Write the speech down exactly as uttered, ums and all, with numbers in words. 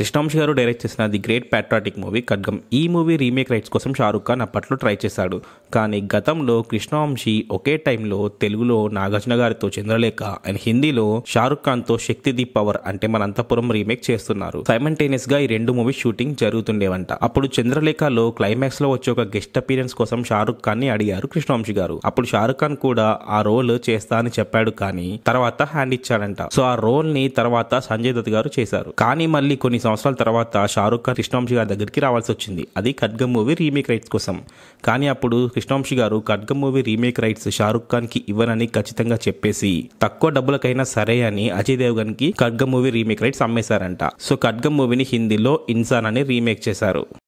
కృష్ణవంశీ గారు డైరెక్ట్ చేసిన the great patriotic movie ఖడ్గం. ఈ మూవీ రీమేక్ రైట్స్ కోసం షాహరుఖ్ ఖాన్ అప్పట్లో ట్రై చేశాడు. కానీ గతంలో కృష్ణవంశీ ఒకే టైంలో తెలుగులో నాగార్జున గారితో చంద్రలేఖ అండ్ హిందీలో షాహరుఖ్ ఖాన్ తో శక్తి ది పవర్ అంటే మనంతపురం రీమేక్ చేస్తున్నారు. సైమల్టేనియస్ గా ఈ రెండు మూవీ షూటింగ్ జరుగుతుండేవంట. అప్పుడు చంద్రలేఖలో క్లైమాక్స్ లో వచ్చే ఒక గెస్ట్ అపీరెన్స్ కోసం షాహరుఖ్ ఖాన్ ని అడిగారు కృష్ణవంశీ గారు. అప్పుడు షాహరుఖ్ ఖాన్ కూడా ఆ రోల్ చేస్తా అని చెప్పాడు, కానీ తర్వాత హ్యాండ్ ఇచ్చాడంట. సో ఆ రోల్ ని తర్వాత సంజయ్ దత్ గారు చేశారు. కానీ మళ్ళీ కొన్ని సంవత్సరాల తర్వాత షారుఖ్ ఖాన్ కృష్ణవంశీ గారి దగ్గరికి రావాల్సి వచ్చింది, అది ఖడ్గం మూవీ రీమేక్ రైట్స్ కోసం. కానీ అప్పుడు కృష్ణవంశీ గారు Khadgam movie remake rights Shahrukh Khan కి ఇవ్వనని ఖచ్చితంగా చెప్పేసి తక్కువ డబ్బులకైనా సరే అని అజయ్ దేవగన్ కి ఖడ్గం మూవీ రీమేక్ రైట్స్ అమ్మేశారంట. సో ఖడ్గం మూవీని హిందీలో ఇన్సాన్ అని రీమేక్ చేశారు.